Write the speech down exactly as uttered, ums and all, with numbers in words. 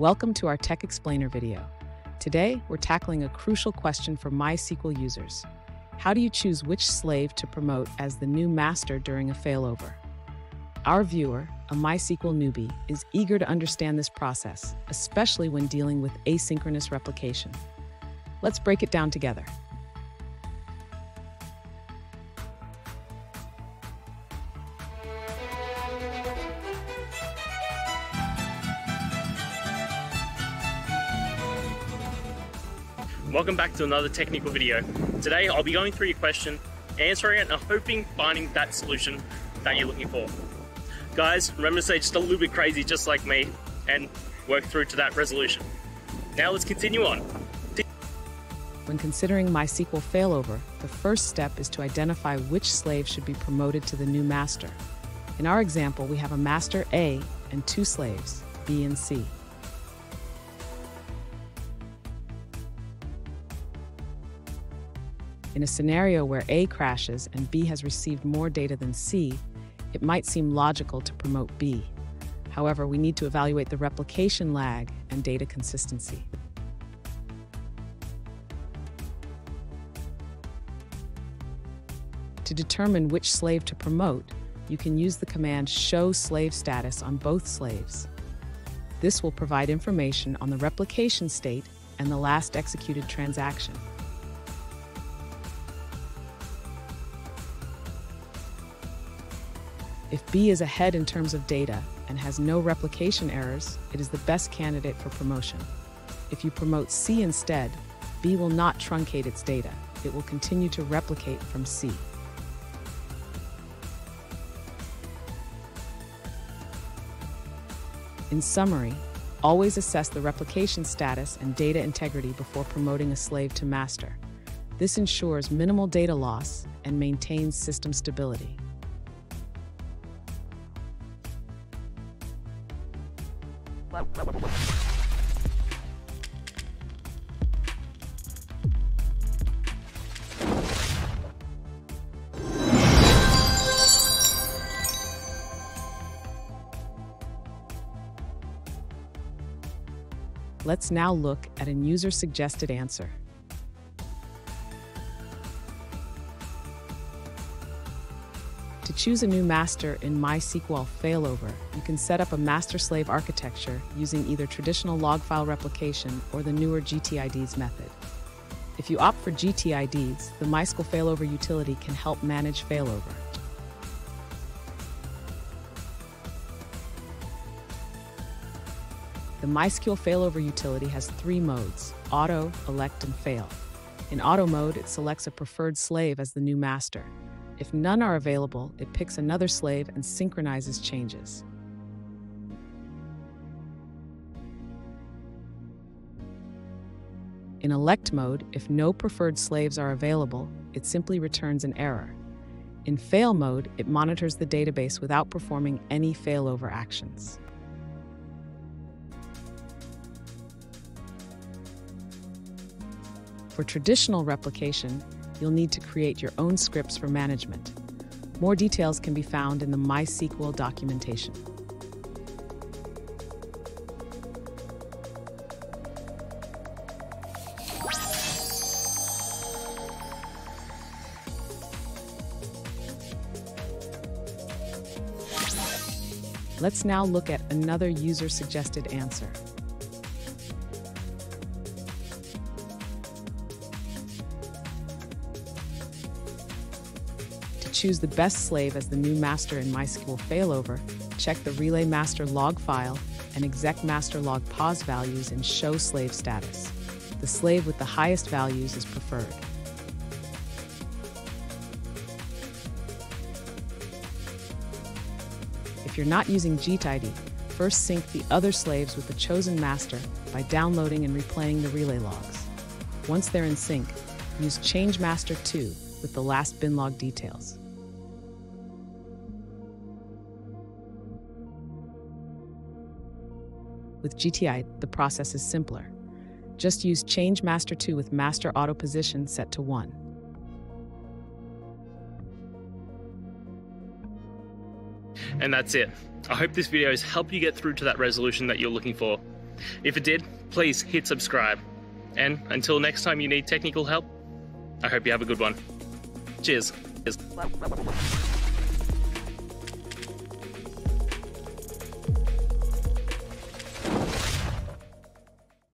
Welcome to our Tech Explainer video. Today, we're tackling a crucial question for MySQL users. How do you choose which slave to promote as the new master during a failover? Our viewer, a MySQL newbie, is eager to understand this process, especially when dealing with asynchronous replication. Let's break it down together. Welcome back to another technical video. Today I'll be going through your question, answering it, and hoping finding that solution that you're looking for. Guys, remember to stay just a little bit crazy just like me and work through to that resolution. Now let's continue on. When considering MySQL failover, the first step is to identify which slave should be promoted to the new master. In our example, we have a master A and two slaves, B and C. In a scenario where A crashes and B has received more data than C, it might seem logical to promote B. However, we need to evaluate the replication lag and data consistency. To determine which slave to promote, you can use the command SHOW SLAVE STATUS on both slaves. This will provide information on the replication state and the last executed transaction. If B is ahead in terms of data and has no replication errors, it is the best candidate for promotion. If you promote C instead, B will not truncate its data. It will continue to replicate from C. In summary, always assess the replication status and data integrity before promoting a slave to master. This ensures minimal data loss and maintains system stability. Let's now look at an user-suggested answer. To choose a new master in MySQL failover, you can set up a master-slave architecture using either traditional log file replication or the newer G T I Ds method. If you opt for G T I Ds, the MySQL failover utility can help manage failover. The MySQL failover utility has three modes: auto, elect, and fail. In auto mode, it selects a preferred slave as the new master. If none are available, it picks another slave and synchronizes changes. In elect mode, if no preferred slaves are available, it simply returns an error. In fail mode, it monitors the database without performing any failover actions. For traditional replication, you'll need to create your own scripts for management. More details can be found in the MySQL documentation. Let's now look at another user-suggested answer. Choose the best slave as the new master in MySQL failover, check the relay master log file and exec master log pause values in show slave status. The slave with the highest values is preferred. If you're not using G T I D, first sync the other slaves with the chosen master by downloading and replaying the relay logs. Once they're in sync, use Change Master to with the last bin log details. With G T I, the process is simpler. Just use Change Master to with master auto position set to one. And that's it. I hope this video has helped you get through to that resolution that you're looking for. If it did, please hit subscribe. And until next time you need technical help, I hope you have a good one. Cheers. Cheers.